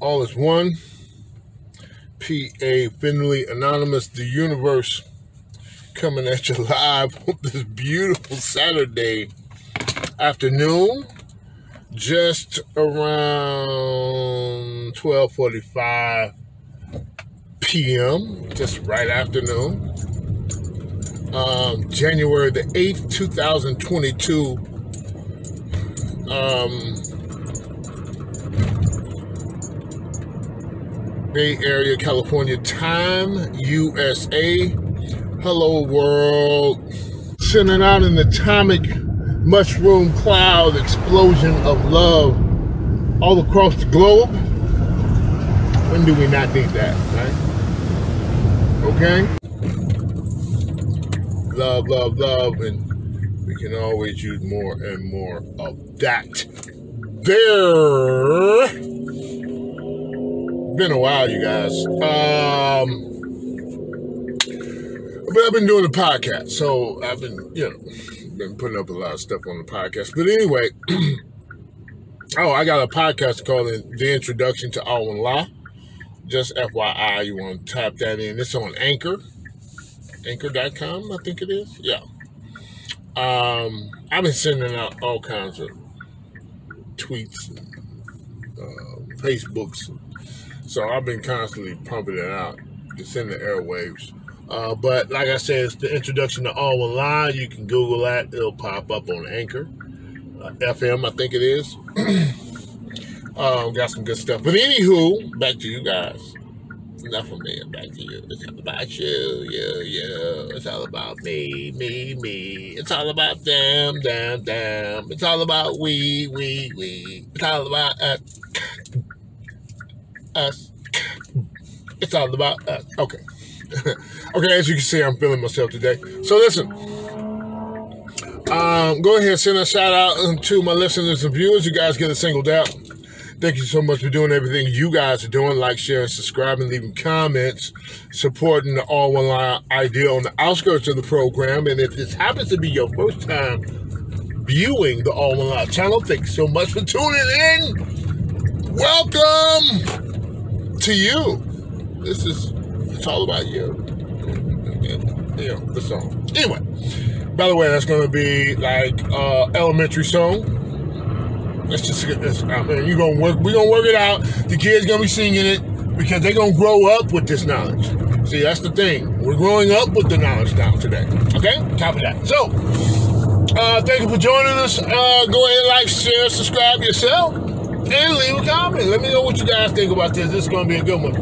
All Is One, P.A. Finley, Anonymous, The Universe, coming at you live on this beautiful Saturday afternoon, just around 12:45 p.m., just right afternoon. January the 8th, 2022. Bay Area, California time, USA. Hello, world. Sending out an atomic mushroom cloud explosion of love all across the globe. When do we not need that, right? Okay? Love, love, love, and we can always use more and more of that. Been a while, you guys. But I've been doing the podcast, so I've been, been putting up a lot of stuff on the podcast. But anyway, I got a podcast called The Introduction to All One Law. Just FYI, you want to type that in. It's on Anchor. Anchor.com, I think it is. Yeah. I've been sending out all kinds of tweets and Facebooks. So I've been constantly pumping it out. It's in the airwaves. But like I said, it's The Introduction to All One Law. You can Google that. It'll pop up on Anchor. FM, I think it is. Got some good stuff. But anywho, back to you guys. Enough of me, back to you. It's all about you, you. It's all about me, me. It's all about them, them. It's all about we. It's all about us. It's all about us. Okay. Okay, as you can see, I'm feeling myself today. So listen, go ahead and send a shout out to my listeners and viewers. You guys get a singled out. Thank you so much for doing everything you guys are doing. Like, sharing, subscribing, leaving comments, supporting the All One Law idea on the outskirts of the program. And if this happens to be your first time viewing the All One Law channel, thank you so much for tuning in. Welcome to you. It's all about you. And, the song. Anyway, by the way, that's going to be like elementary song. We're gonna work it out. The kids gonna be singing it because they're gonna grow up with this knowledge. See, that's the thing. We're growing up with the knowledge now today. Okay, copy that. So, thank you for joining us. Go ahead, like, share, subscribe yourself, and leave a comment. Let me know what you guys think about this. This is gonna be a good one.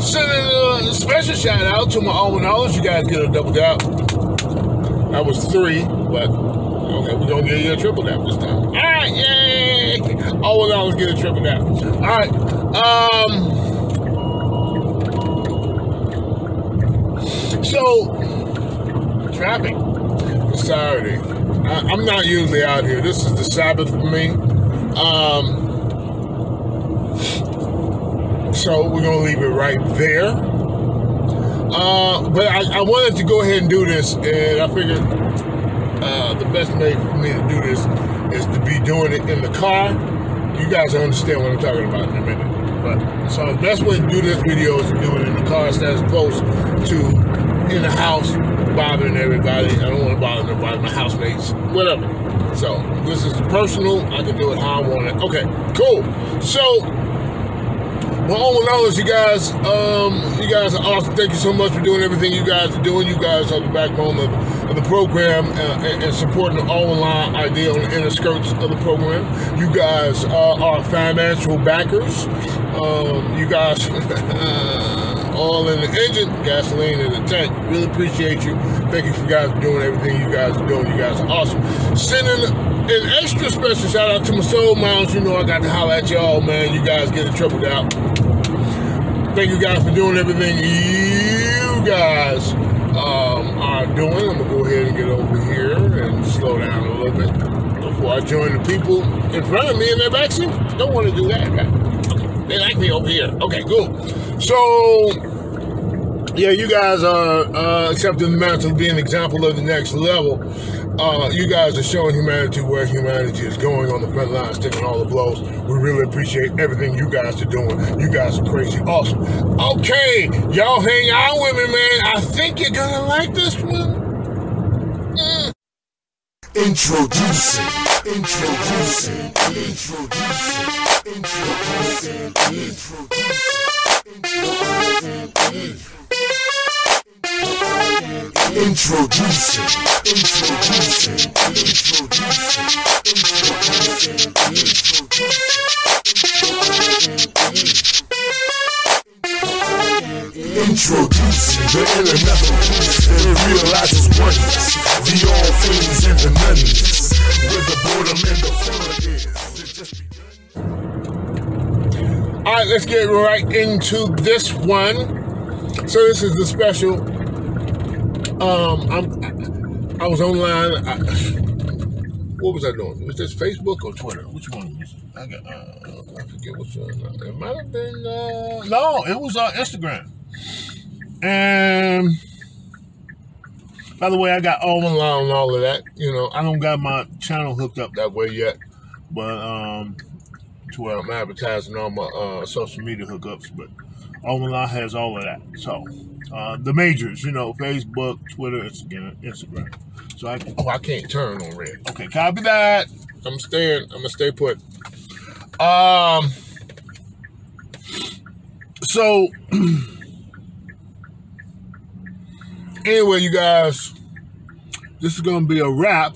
Sending a special shout out to my All One Law. You guys get a double dap. That was 3, but okay, we're gonna get you a triple dap this time. All right, yay! All One Law get a triple dap. All right. So traffic for Saturday. I'm not usually out here. This is the Sabbath for me. So we're gonna leave it right there. But I wanted to go ahead and do this, and I figured the best way for me to do this is to be doing it in the car. You guys will understand what I'm talking about in a minute. But so the best way to do this video is to do it in the car, so as opposed to in the house bothering everybody. I don't want to bother nobody, my housemates, whatever. So this is personal. I can do it how I want it. Okay, cool. So. Well, all in all, you guys are awesome. Thank you so much for doing everything you guys are doing. You guys are the backbone of the program and supporting the All One Law idea on the inner skirts of the program. You guys are financial backers. You guys all in the engine, gasoline in the tank. Really appreciate you. Thank you for guys doing everything you guys are doing. You guys are awesome. Sending an extra special shout out to my soul moms. You know I got to holler at y'all, man. You guys get it tripled out. Thank you guys for doing everything you guys are doing. I'm going to go ahead and get over here and slow down a little bit before I join the people in front of me in their backseat. Don't want to do that, right? They like me over here. Okay, cool. So, Yeah, you guys are accepting humanity to be an example of the next level. You guys are showing humanity where humanity is going on the front lines, taking all the blows. We really appreciate everything you guys are doing. You guys are crazy awesome. Okay, y'all hang out with me, man. I think you're going to like this one. Introducing the inner nothingness, and it realizes oneness, the all things and the nothingness, where the boredom and the fun is, it's just begun. Alright, let's get right into this one. So this is the special. I was online. What was I doing? Was this Facebook or Twitter? Which one was it? I forget which one. It might have been. No, it was Instagram. And by the way, I got All One Law and all of that. You know, I don't got my channel hooked up that way yet, but to where I'm advertising on my social media hookups, but. All One Law has all of that. So, the majors, you know, Facebook, Twitter, Instagram. So I can't turn on red. Okay, copy that. I'm gonna stay put. So, anyway, you guys, this is gonna be a wrap.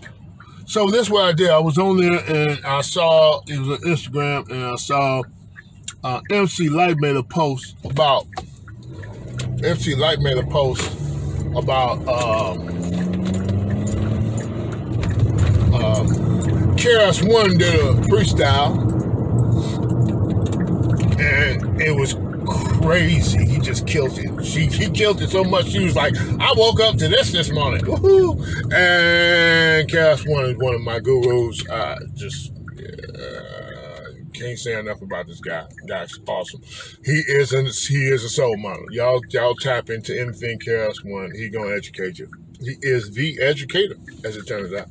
So this is what I did. I was on there and I saw it was on Instagram, and I saw. MC Light made a post about KRS-One did a freestyle, and it was crazy. He just killed it. He killed it so much. She was like, I woke up to this morning. Woohoo! And KRS-One is one of my gurus. Can't say enough about this guy. Guy's awesome. He is a soul model. Y'all tap into anything KRS-One. He gonna educate you. He is the educator, as it turns out.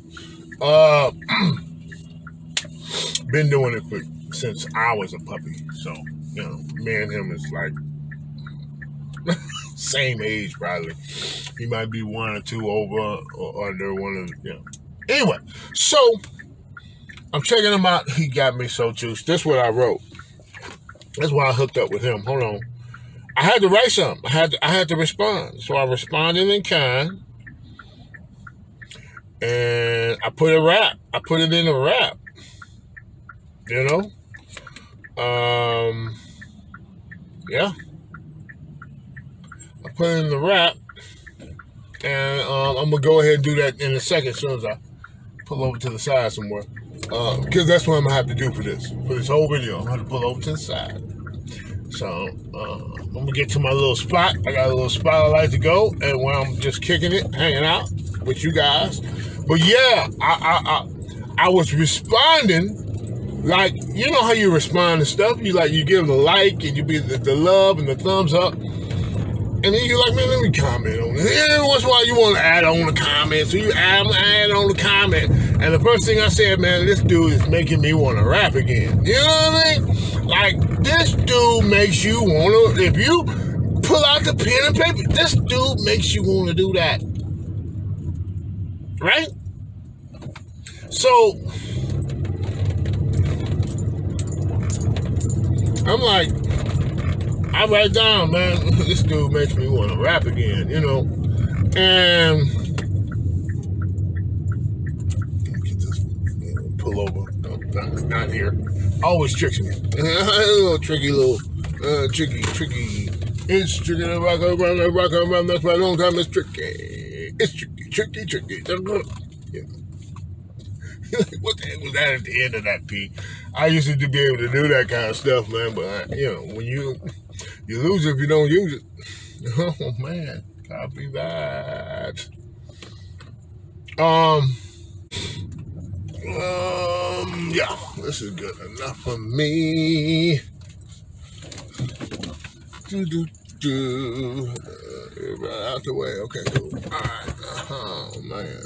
Been doing it since I was a puppy. So, you know, me and him is like same age probably. He might be one or two over or under one of them. You know. Anyway, so I'm checking him out. He got me so juiced. This is what I wrote. That's why I hooked up with him. Hold on. I had to write something. I had to respond. So I responded in kind. And I put a rap. I put it in a rap. You know? Yeah. I put it in the rap. And I'm going to go ahead and do that in a second as soon as I pull over to the side somewhere. Because that's what I'm gonna have to do for this whole video. I'm gonna pull over to the side. So I'm gonna get to my little spot. I got a little spot I like to go, and where I'm just kicking it, hanging out with you guys. But yeah, I was responding, like, you know how you respond to stuff. You like, you give them a like, and you be the love and the thumbs up. And then you're like, man, let me comment on this. Every once in a while, you want to add on a comment. So you add on the comment. And the first thing I said, man, this dude is making me want to rap again. You know what I mean? Like, this dude makes you want to, if you pull out the pen and paper, this dude makes you want to do that. Right? So, I'm like, I write down, man, this dude makes me want to rap again, you know. And let me get this pull over. Not here. Always tricks me. A little tricky, tricky. It's tricky to rock around. That's why long time it's tricky. It's tricky. Yeah. What the heck was that at the end of that, P? I used to be able to do that kind of stuff, man, but, you know, when you lose it if you don't use it. Oh, man. Copy that. Yeah, this is good enough for me. Out the way. Okay, cool. All right.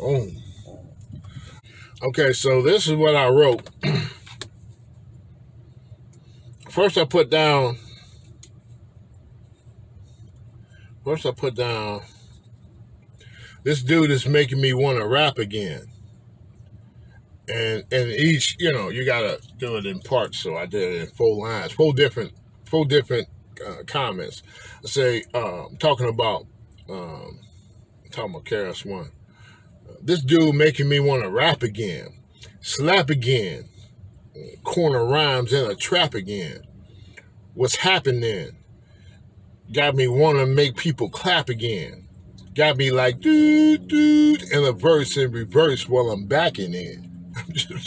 Oh, man. Boom. Okay, so this is what I wrote. First I put down, this dude is making me want to rap again. And each, you know, you got to do it in parts. So I did it in 4 lines, four different comments. I say, talking about KRS-One. This dude making me want to rap again, slap again, corner rhymes in a trap again. What's happening? Got me want to make people clap again. Got me like, dude, in a verse and reverse while I'm backing in.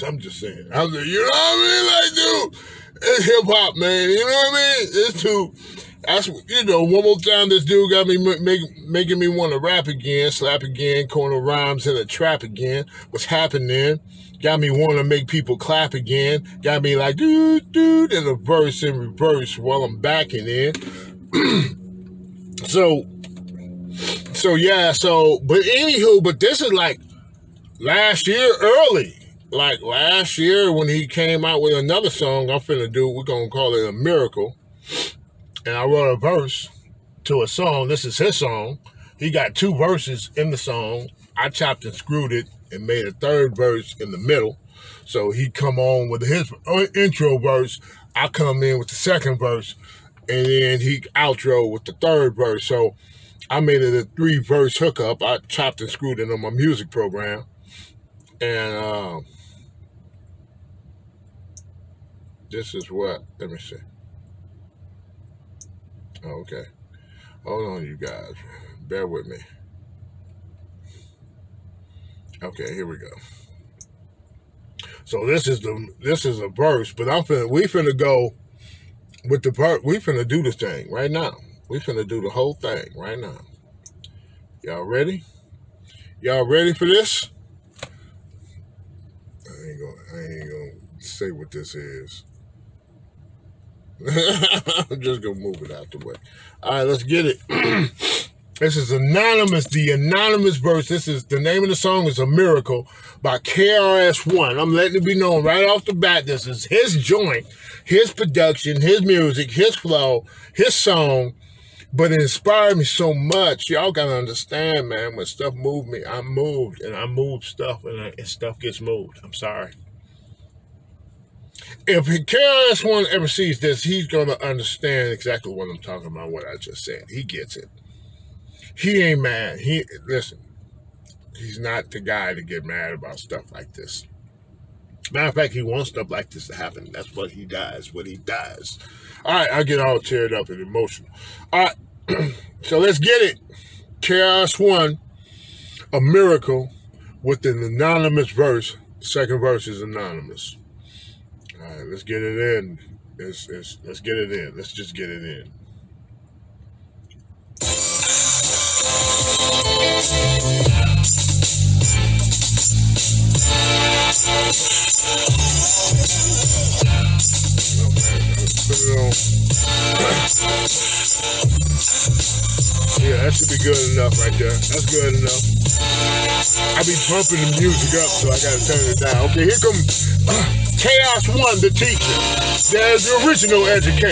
I'm just saying. I was like, you know what I mean? Like, dude, it's hip-hop, man. You know what I mean? It's too... That's, you know, one more time, this dude got me making me want to rap again, slap again, corner rhymes in a trap again. What's happening? Got me want to make people clap again. Got me like, dude, in a verse and reverse while I'm backing in. But anywho, but this is like last year early. Like last year when he came out with another song I'm finna do, we're going to call it A Miracle. And I wrote a verse to a song. This is his song. He got 2 verses in the song. I chopped and screwed it and made a 3rd verse in the middle. So he come on with his intro verse. I come in with the 2nd verse. And then he outro with the 3rd verse. So I made it a 3-verse hookup. I chopped and screwed it on my music program. And this is what, let me see. Okay, hold on, you guys. Bear with me. Okay, here we go. So this is a verse, but we finna go with the part. We finna do this thing right now. We finna do the whole thing right now. Y'all ready? Y'all ready for this? I ain't gonna say what this is. I'm just gonna move it out the way. All right, let's get it. This is anonymous, the anonymous verse. This is the name of the song is A Miracle by KRS-One. I'm letting it be known right off the bat. This is his joint, his production, his music, his flow, his song. But it inspired me so much. Y'all gotta understand, man. When stuff moved me, I moved, and I moved stuff, and stuff gets moved. I'm sorry. If KRS-One ever sees this, he's going to understand exactly what I'm talking about, what I just said. He gets it. He ain't mad. Listen, he's not the guy to get mad about stuff like this. Matter of fact, he wants stuff like this to happen. That's what he does, All right, I get all teared up and emotional. All right, so let's get it. KRS-One, A Miracle, with an anonymous verse. 2nd verse is anonymous. All right, let's get it in. Let's get it in. Let's just get it in. Okay, yeah, that should be good enough right there. That's good enough. I be pumping the music up, so I gotta turn it down. Okay, here comes... KRS-One, the teacher. There's the original educator. I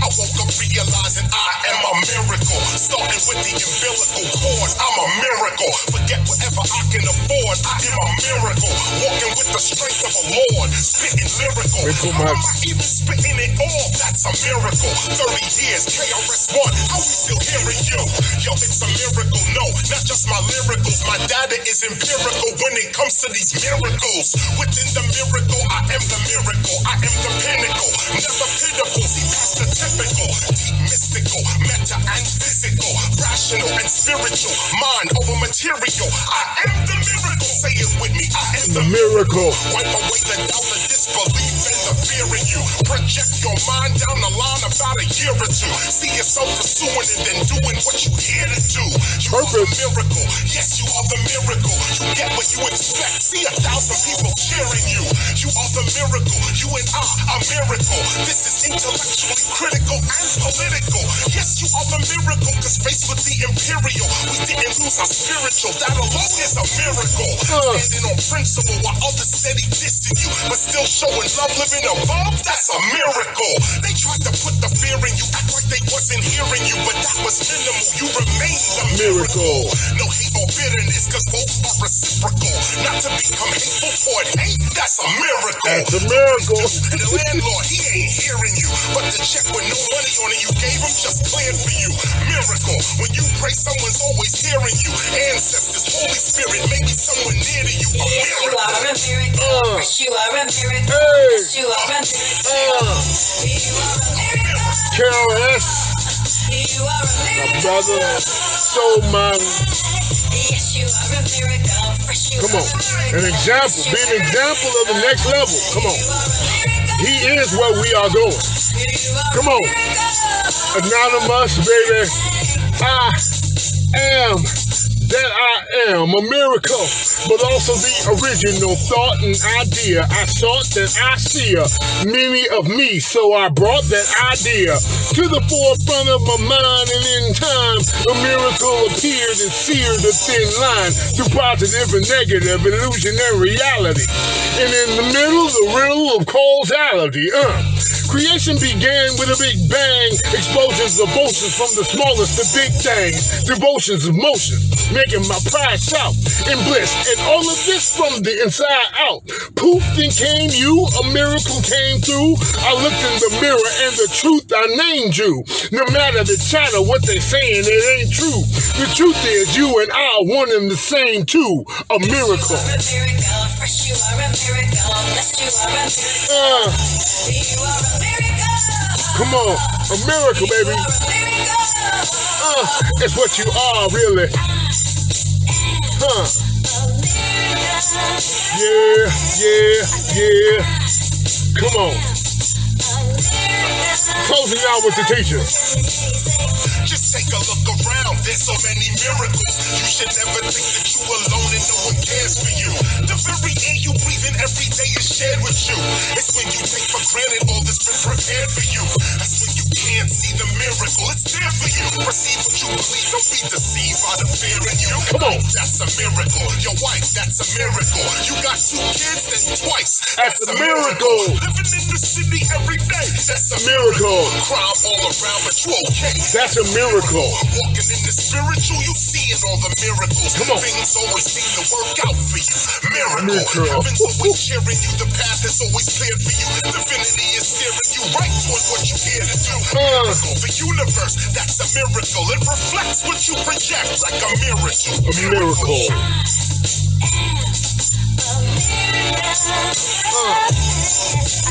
woke up realizing I am a miracle. Starting with the umbilical cord, I'm a miracle. Forget whatever I can afford, I am a miracle. Walking with the strength of a lord, spitting lyrical. I'm not even spitting it all, that's a miracle. 30 years, KRS-One, how we still hearing you? Yo, it's a miracle, no, not just my lyricals. My data is empirical when it comes to these miracles. Within the miracle, I am the miracle. I am the pinnacle, never pitiful. See past the typical, deep mystical, meta and physical, rational and spiritual, mind over material. I am the miracle. Say it with me. I am the miracle. Wipe away the doubt. belief and the fear in you. Project your mind down the line about a year or two. See yourself pursuing and then doing what you here to do. You are the miracle. Yes, you are the miracle. You get what you expect. See 1,000 people cheering you. You are the miracle. You and I are miracle. This is intellectually critical and political. Yes, you are the miracle. Cause faced with the imperial, we didn't lose our spiritual. That alone is a miracle. Standing on principle while others said he dissed you, but still showing love, living above. That's a miracle. They tried to put the fear in you, act like they wasn't hearing you, but that was minimal. You remained a miracle. No hate or bitterness, cause both are reciprocal. Not to become hateful toward hate. That's a miracle. That's a miracle. And the landlord, he ain't hearing you, but the check with no money on it you gave him just planned for you. Miracle. When you pray, someone's always hearing you. Ancestors, Holy Spirit, maybe someone near to you. Yes, you are a miracle. Yes, you are a miracle. Yes, you are a miracle. You are a miracle. KRS. You are a miracle. My brother, soul man. Yes, you are a miracle. Come on. An example. Be an example of the next level. Come on. He is where we are going. Come on. Anonymous, baby. I am that I am, a miracle, but also the original thought and idea. I sought that I see many of me, so I brought that idea to the forefront of my mind, and in time, a miracle appeared and seared a thin line through positive and negative, illusionary reality, and in the middle, the riddle of causality. Creation began with a big bang, explosions of motions from the smallest to big things, devotions of motion, making my pride shout in bliss, and all of this from the inside out. Poof, then came you, a miracle came through. I looked in the mirror and the truth I named you. No matter the chatter, what they saying, it ain't true. The truth is you and I are one and the same too, a miracle. You are a miracle, yes you are a miracle. You are a miracle. Come on, a miracle, baby. You are a miracle. It's what you are, really. Yeah. Come on. Closing out with the teacher. Just take a look around. There's so many miracles. You should never think that you alone and no one cares for you. The very air you breathe in every day is shared with you. It's when you take for granted all that's been prepared for you. That's when you can't see the miracle. It's there for you. Perceive what you believe. Don't be deceived by the fear in you. Come on. That's a miracle. Your wife, that's a miracle. You got 2 kids and twice. That's a miracle. Living in the city every day. That's a miracle. Crime all around, but you okay. That's a miracle. Walking in the spiritual, you seeing all the miracles. Come on. Things always seem to work out for you. Miracle. Heaven's always cheering you. The path is always cleared for you. Divinity is steering you right toward what you care to do. Miracle. The universe, that's a miracle. It reflects what you project like a miracle. A miracle.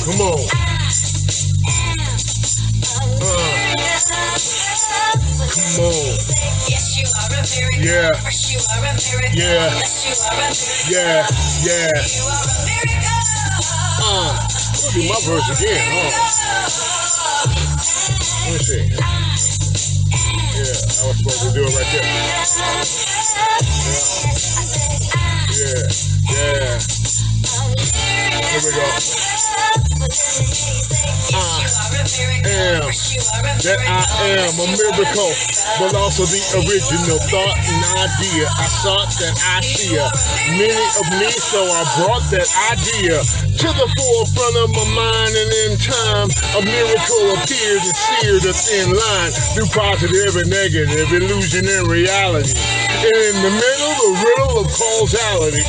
Come on. Come on. Yes, you are a miracle. Yeah. Yes, you are a miracle. Yeah. Yes, you are a miracle. Yeah. Yeah. You are a miracle. I'll do my verse again. Let me see. Yeah, I was supposed to do it right there. Yeah. Here we go. I am a miracle, but also the original thought and idea. I sought that idea, many of me, so I brought that idea to the forefront of my mind, and in time, a miracle appeared and seared a thin line through positive and negative, illusionary reality. And in the middle, the riddle of causality.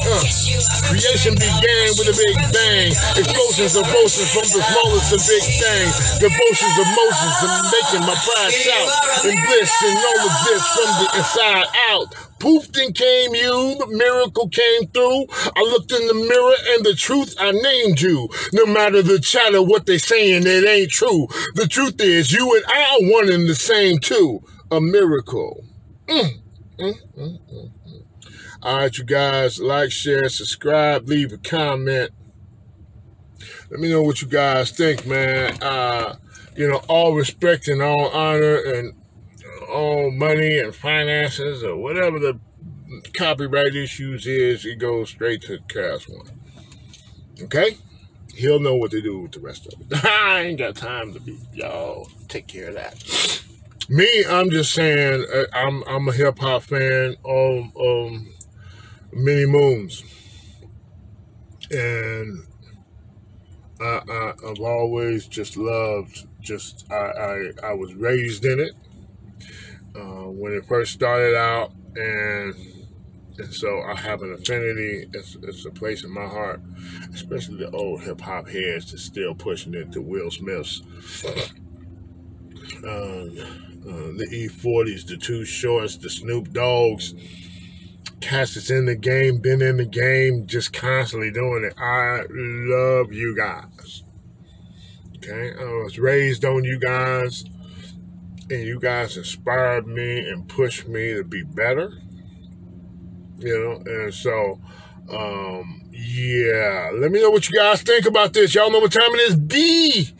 Creation began with a big bang. Explosions of motions from the smallest to big things. Devotions of motions and making my pride shout. And bliss and all of this from the inside out. Poof, then came you, the miracle came through. I looked in the mirror and the truth I named you. No matter the chatter, what they saying, it ain't true. The truth is, you and I are one and the same too. A miracle. All right, you guys, like, share, subscribe, leave a comment. Let me know what you guys think, man. All respect and all honor and all money and finances or whatever the copyright issues is, it goes straight to KRS-One. Okay? He'll know what to do with the rest of it. I ain't got time to be, y'all take care of that. Me, I'm just saying, I'm a hip-hop fan of many moons. And I've always just loved, I was raised in it when it first started out. And so I have an affinity. It's a place in my heart, especially the old hip hop heads that's still pushing it to Will Smith's, the E40s, the Too Shorts, the Snoop Dogg's, cats that's in the game, been in the game, just constantly doing it. I love you guys. Okay, I was raised on you guys, and you guys inspired me and pushed me to be better. And so, yeah, let me know what you guys think about this. Y'all know what time it is. Be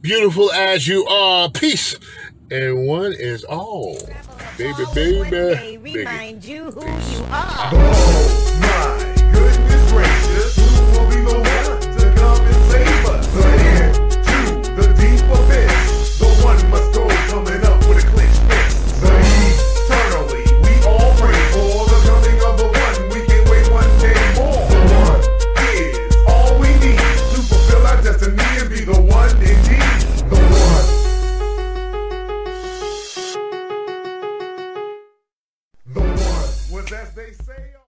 beautiful as you are. Peace. And one is all. Baby, baby. Remind you who you are. Oh, my goodness gracious. Who will be the winner to come and save us? But into the deep abyss, the one must go coming up with a clenched fist. The eternally, we all pray for the coming of the one. We can't wait one day more. The one is all we need to fulfill our destiny and be the one indeed. The one. As they say